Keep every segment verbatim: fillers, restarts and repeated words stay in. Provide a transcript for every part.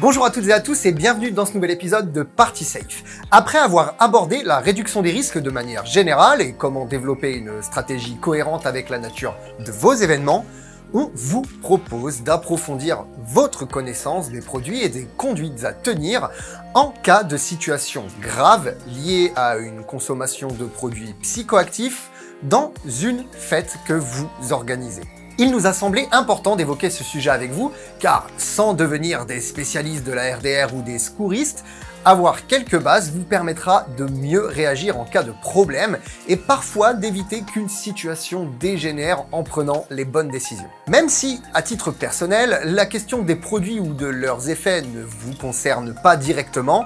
Bonjour à toutes et à tous et bienvenue dans ce nouvel épisode de Party Safe. Après avoir abordé la réduction des risques de manière générale et comment développer une stratégie cohérente avec la nature de vos événements, on vous propose d'approfondir votre connaissance des produits et des conduites à tenir en cas de situation grave liée à une consommation de produits psychoactifs dans une fête que vous organisez. Il nous a semblé important d'évoquer ce sujet avec vous, car sans devenir des spécialistes de la R D R ou des secouristes, avoir quelques bases vous permettra de mieux réagir en cas de problème et parfois d'éviter qu'une situation dégénère en prenant les bonnes décisions. Même si, à titre personnel, la question des produits ou de leurs effets ne vous concerne pas directement,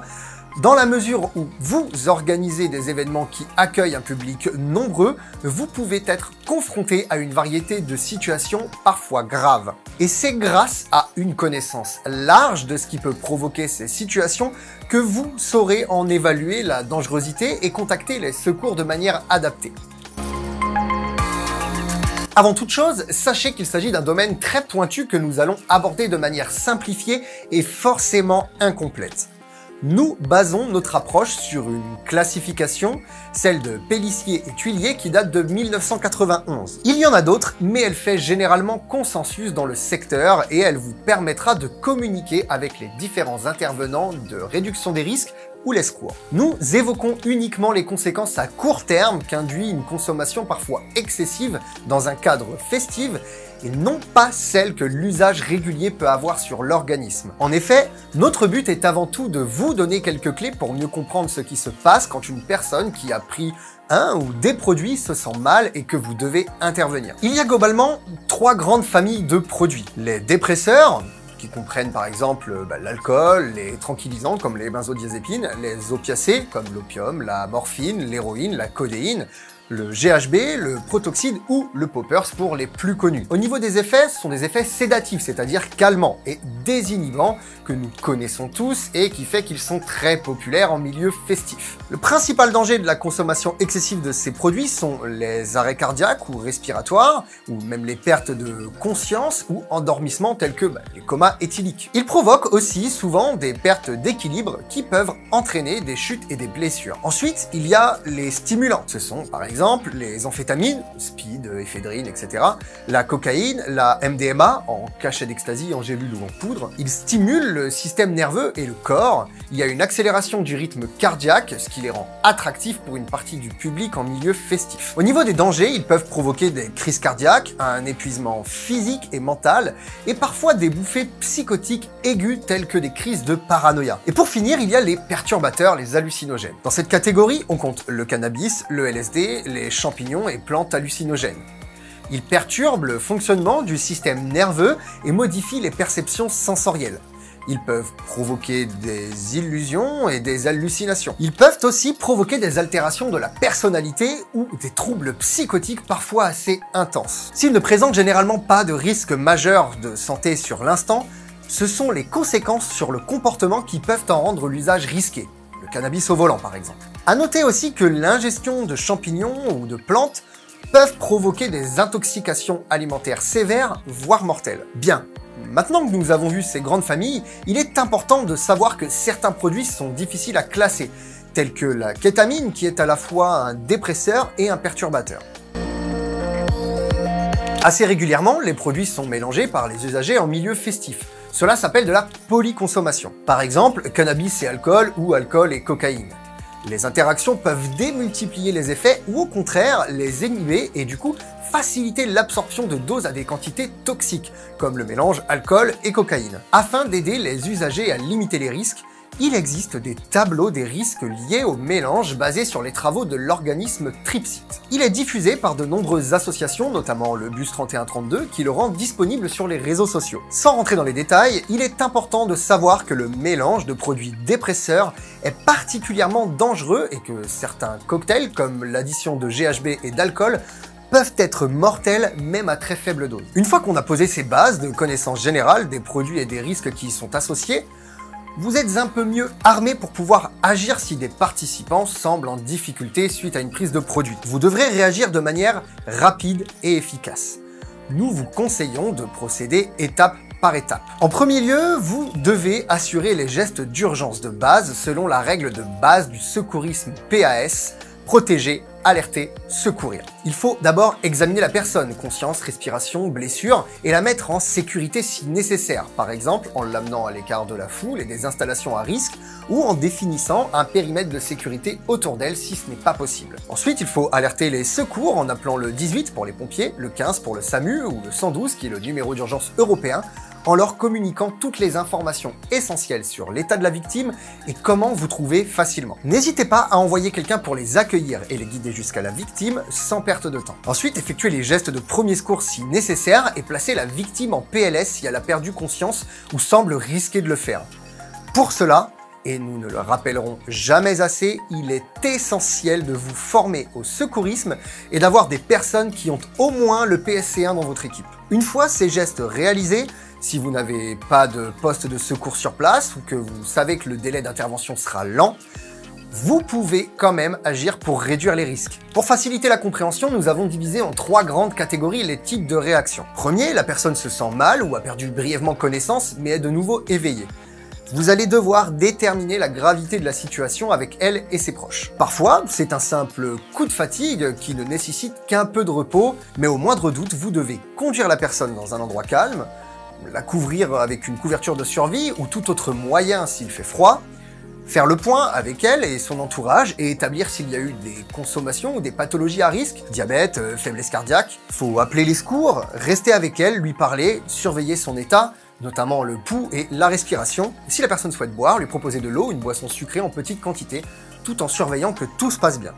dans la mesure où vous organisez des événements qui accueillent un public nombreux, vous pouvez être confronté à une variété de situations parfois graves. Et c'est grâce à une connaissance large de ce qui peut provoquer ces situations que vous saurez en évaluer la dangerosité et contacter les secours de manière adaptée. Avant toute chose, sachez qu'il s'agit d'un domaine très pointu que nous allons aborder de manière simplifiée et forcément incomplète. Nous basons notre approche sur une classification, celle de Pélissier et Thuillier qui date de mille neuf cent quatre-vingt-onze. Il y en a d'autres, mais elle fait généralement consensus dans le secteur et elle vous permettra de communiquer avec les différents intervenants de réduction des risques ou les secours. Nous évoquons uniquement les conséquences à court terme qu'induit une consommation parfois excessive dans un cadre festif et non pas celles que l'usage régulier peut avoir sur l'organisme. En effet, notre but est avant tout de vous donner quelques clés pour mieux comprendre ce qui se passe quand une personne qui a pris un ou des produits se sent mal et que vous devez intervenir. Il y a globalement trois grandes familles de produits. Les dépresseurs, qui comprennent par exemple bah, l'alcool, les tranquillisants comme les benzodiazépines, les opiacés comme l'opium, la morphine, l'héroïne, la codéine, le G H B, le protoxyde ou le poppers pour les plus connus. Au niveau des effets, ce sont des effets sédatifs, c'est-à-dire calmants et désinhibants que nous connaissons tous et qui fait qu'ils sont très populaires en milieu festif. Le principal danger de la consommation excessive de ces produits sont les arrêts cardiaques ou respiratoires, ou même les pertes de conscience ou endormissements tels que bah, les comas éthyliques. Ils provoquent aussi souvent des pertes d'équilibre qui peuvent entraîner des chutes et des blessures. Ensuite, il y a les stimulants. Ce sont par exemple les amphétamines, speed, éphédrine, et cetera, la cocaïne, la M D M A, en cachet d'extasie, en gélule ou en poudre. Ils stimulent le système nerveux et le corps. Il y a une accélération du rythme cardiaque, ce qui les rend attractifs pour une partie du public en milieu festif. Au niveau des dangers, ils peuvent provoquer des crises cardiaques, un épuisement physique et mental, et parfois des bouffées psychotiques aiguës telles que des crises de paranoïa. Et pour finir, il y a les perturbateurs, les hallucinogènes. Dans cette catégorie, on compte le cannabis, le L S D, les champignons et plantes hallucinogènes. Ils perturbent le fonctionnement du système nerveux et modifient les perceptions sensorielles. Ils peuvent provoquer des illusions et des hallucinations. Ils peuvent aussi provoquer des altérations de la personnalité ou des troubles psychotiques parfois assez intenses. S'ils ne présentent généralement pas de risque majeur de santé sur l'instant, ce sont les conséquences sur le comportement qui peuvent en rendre l'usage risqué. Le cannabis au volant par exemple. À noter aussi que l'ingestion de champignons ou de plantes peuvent provoquer des intoxications alimentaires sévères, voire mortelles. Bien, maintenant que nous avons vu ces grandes familles, il est important de savoir que certains produits sont difficiles à classer, tels que la kétamine qui est à la fois un dépresseur et un perturbateur. Assez régulièrement, les produits sont mélangés par les usagers en milieu festif. Cela s'appelle de la polyconsommation. Par exemple, cannabis et alcool ou alcool et cocaïne. Les interactions peuvent démultiplier les effets ou au contraire les inhiber et du coup faciliter l'absorption de doses à des quantités toxiques, comme le mélange alcool et cocaïne. Afin d'aider les usagers à limiter les risques, il existe des tableaux des risques liés au mélange basés sur les travaux de l'organisme Tripsit. Il est diffusé par de nombreuses associations, notamment le bus trente et un trente-deux, qui le rend disponible sur les réseaux sociaux. Sans rentrer dans les détails, il est important de savoir que le mélange de produits dépresseurs est particulièrement dangereux et que certains cocktails, comme l'addition de G H B et d'alcool, peuvent être mortels même à très faible dose. Une fois qu'on a posé ces bases de connaissances générales des produits et des risques qui y sont associés, vous êtes un peu mieux armé pour pouvoir agir si des participants semblent en difficulté suite à une prise de produit. Vous devrez réagir de manière rapide et efficace. Nous vous conseillons de procéder étape par étapes. En premier lieu, vous devez assurer les gestes d'urgence de base selon la règle de base du secourisme P A S, protéger, alerter, secourir. Il faut d'abord examiner la personne, conscience, respiration, blessure, et la mettre en sécurité si nécessaire, par exemple en l'amenant à l'écart de la foule et des installations à risque, ou en définissant un périmètre de sécurité autour d'elle si ce n'est pas possible. Ensuite, il faut alerter les secours en appelant le dix-huit pour les pompiers, le quinze pour le SAMU ou le cent douze qui est le numéro d'urgence européen, en leur communiquant toutes les informations essentielles sur l'état de la victime et comment vous trouver facilement. N'hésitez pas à envoyer quelqu'un pour les accueillir et les guider jusqu'à la victime sans perte de temps. Ensuite, effectuez les gestes de premier secours si nécessaire et placez la victime en P L S si elle a perdu conscience ou semble risquer de le faire. Pour cela, et nous ne le rappellerons jamais assez, il est essentiel de vous former au secourisme et d'avoir des personnes qui ont au moins le P S C un dans votre équipe. Une fois ces gestes réalisés, si vous n'avez pas de poste de secours sur place ou que vous savez que le délai d'intervention sera lent, vous pouvez quand même agir pour réduire les risques. Pour faciliter la compréhension, nous avons divisé en trois grandes catégories les types de réactions. Premier, la personne se sent mal ou a perdu brièvement connaissance mais est de nouveau éveillée. Vous allez devoir déterminer la gravité de la situation avec elle et ses proches. Parfois, c'est un simple coup de fatigue qui ne nécessite qu'un peu de repos, mais au moindre doute, vous devez conduire la personne dans un endroit calme, la couvrir avec une couverture de survie ou tout autre moyen s'il fait froid, faire le point avec elle et son entourage et établir s'il y a eu des consommations ou des pathologies à risque, diabète, faiblesse cardiaque. Faut appeler les secours, rester avec elle, lui parler, surveiller son état, notamment le pouls et la respiration. Et si la personne souhaite boire, lui proposer de l'eau, une boisson sucrée en petite quantité, tout en surveillant que tout se passe bien.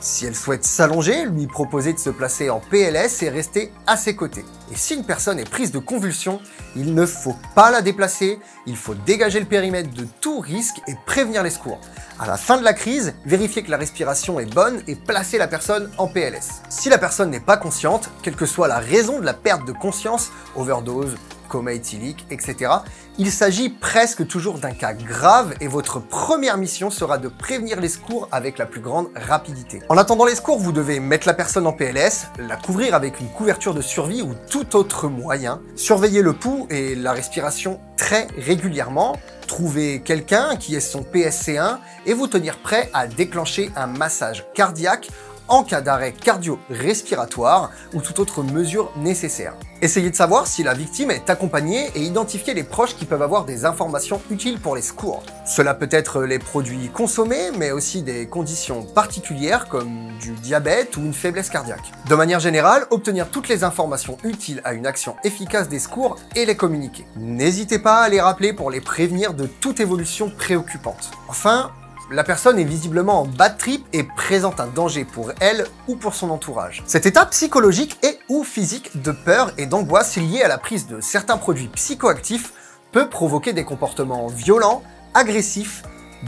Si elle souhaite s'allonger, lui proposer de se placer en P L S et rester à ses côtés. Et si une personne est prise de convulsions, il ne faut pas la déplacer, il faut dégager le périmètre de tout risque et prévenir les secours. À la fin de la crise, vérifiez que la respiration est bonne et placez la personne en P L S. Si la personne n'est pas consciente, quelle que soit la raison de la perte de conscience, overdose, coma éthylique, et cetera, il s'agit presque toujours d'un cas grave et votre première mission sera de prévenir les secours avec la plus grande rapidité. En attendant les secours, vous devez mettre la personne en P L S, la couvrir avec une couverture de survie ou tout autre moyen, surveiller le pouls et la respiration très régulièrement, trouver quelqu'un qui est son P S C un et vous tenir prêt à déclencher un massage cardiaque en cas d'arrêt cardio-respiratoire ou toute autre mesure nécessaire. Essayez de savoir si la victime est accompagnée et identifiez les proches qui peuvent avoir des informations utiles pour les secours. Cela peut être les produits consommés, mais aussi des conditions particulières comme du diabète ou une faiblesse cardiaque. De manière générale, obtenir toutes les informations utiles à une action efficace des secours et les communiquer. N'hésitez pas à les rappeler pour les prévenir de toute évolution préoccupante. Enfin, la personne est visiblement en bad trip et présente un danger pour elle ou pour son entourage. Cet état psychologique et ou physique de peur et d'angoisse lié à la prise de certains produits psychoactifs peut provoquer des comportements violents, agressifs,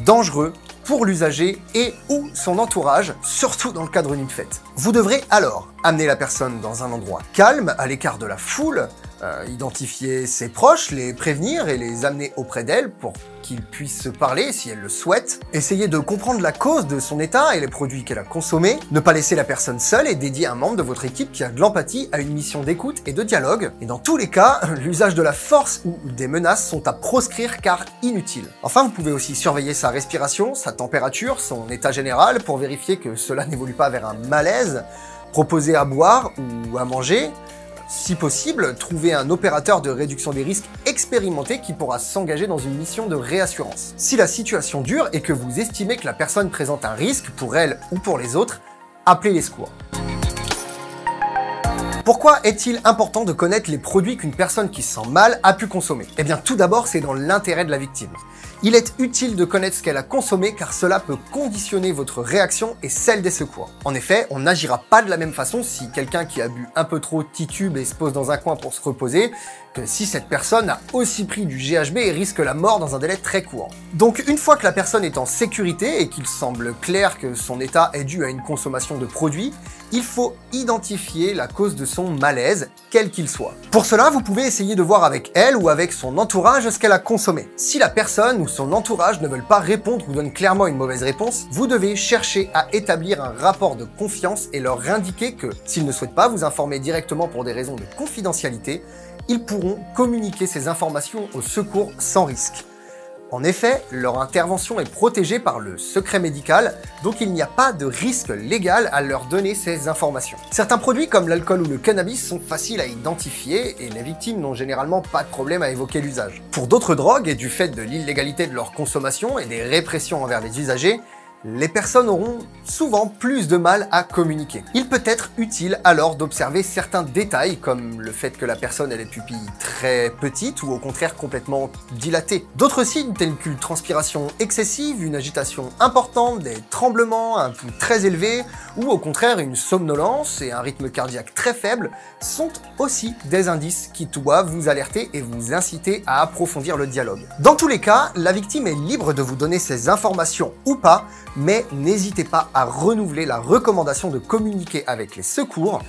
dangereux pour l'usager et ou son entourage, surtout dans le cadre d'une fête. Vous devrez alors amener la personne dans un endroit calme, à l'écart de la foule, euh, identifier ses proches, les prévenir et les amener auprès d'elle pour qu'ils puissent se parler si elle le souhaite, essayer de comprendre la cause de son état et les produits qu'elle a consommés, ne pas laisser la personne seule et dédier un membre de votre équipe qui a de l'empathie à une mission d'écoute et de dialogue. Et dans tous les cas, l'usage de la force ou des menaces sont à proscrire car inutiles. Enfin, vous pouvez aussi surveiller sa respiration, sa température, son état général pour vérifier que cela n'évolue pas vers un malaise, proposer à boire ou à manger, si possible, trouver un opérateur de réduction des risques expérimenté qui pourra s'engager dans une mission de réassurance. Si la situation dure et que vous estimez que la personne présente un risque pour elle ou pour les autres, appelez les secours. Pourquoi est-il important de connaître les produits qu'une personne qui se sent mal a pu consommer? Eh bien tout d'abord, c'est dans l'intérêt de la victime. Il est utile de connaître ce qu'elle a consommé car cela peut conditionner votre réaction et celle des secours. En effet, on n'agira pas de la même façon si quelqu'un qui a bu un peu trop titube et se pose dans un coin pour se reposer, que si cette personne a aussi pris du G H B et risque la mort dans un délai très court. Donc une fois que la personne est en sécurité et qu'il semble clair que son état est dû à une consommation de produits, il faut identifier la cause de son malaise, quel qu'il soit. Pour cela, vous pouvez essayer de voir avec elle ou avec son entourage ce qu'elle a consommé. Si la personne ou son entourage ne veulent pas répondre ou donnent clairement une mauvaise réponse, vous devez chercher à établir un rapport de confiance et leur indiquer que, s'ils ne souhaitent pas vous informer directement pour des raisons de confidentialité, ils pourront communiquer ces informations au secours sans risque. En effet, leur intervention est protégée par le secret médical, donc il n'y a pas de risque légal à leur donner ces informations. Certains produits comme l'alcool ou le cannabis sont faciles à identifier et les victimes n'ont généralement pas de problème à évoquer l'usage. Pour d'autres drogues, et du fait de l'illégalité de leur consommation et des répressions envers les usagers, les personnes auront souvent plus de mal à communiquer. Il peut être utile alors d'observer certains détails, comme le fait que la personne ait les pupilles très petites ou au contraire complètement dilatées. D'autres signes tels qu'une transpiration excessive, une agitation importante, des tremblements, un pouls très élevé ou au contraire une somnolence et un rythme cardiaque très faible sont aussi des indices qui doivent vous alerter et vous inciter à approfondir le dialogue. Dans tous les cas, la victime est libre de vous donner ces informations ou pas, mais n'hésitez pas à renouveler la recommandation de communiquer avec les secours,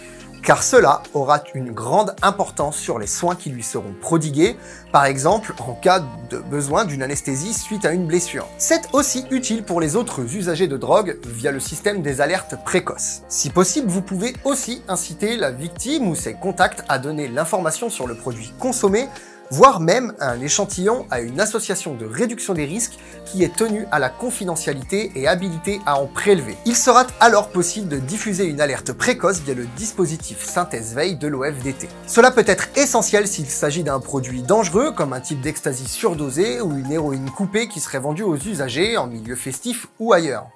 car cela aura une grande importance sur les soins qui lui seront prodigués, par exemple en cas de besoin d'une anesthésie suite à une blessure. C'est aussi utile pour les autres usagers de drogue via le système des alertes précoces. Si possible, vous pouvez aussi inciter la victime ou ses contacts à donner l'information sur le produit consommé, voire même un échantillon à une association de réduction des risques qui est tenue à la confidentialité et habilitée à en prélever. Il sera alors possible de diffuser une alerte précoce via le dispositif synthèse-veille de l'O F D T. Cela peut être essentiel s'il s'agit d'un produit dangereux comme un type d'extasie surdosée ou une héroïne coupée qui serait vendue aux usagers en milieu festif ou ailleurs.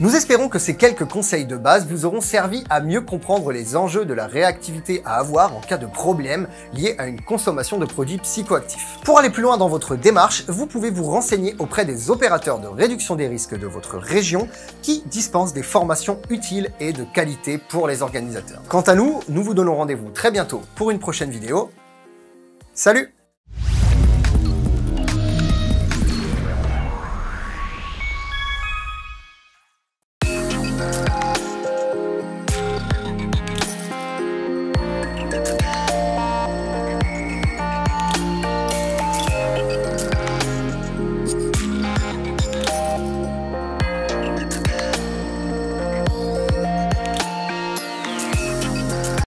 Nous espérons que ces quelques conseils de base vous auront servi à mieux comprendre les enjeux de la réactivité à avoir en cas de problème lié à une consommation de produits psychoactifs. Pour aller plus loin dans votre démarche, vous pouvez vous renseigner auprès des opérateurs de réduction des risques de votre région qui dispensent des formations utiles et de qualité pour les organisateurs. Quant à nous, nous vous donnons rendez-vous très bientôt pour une prochaine vidéo. Salut!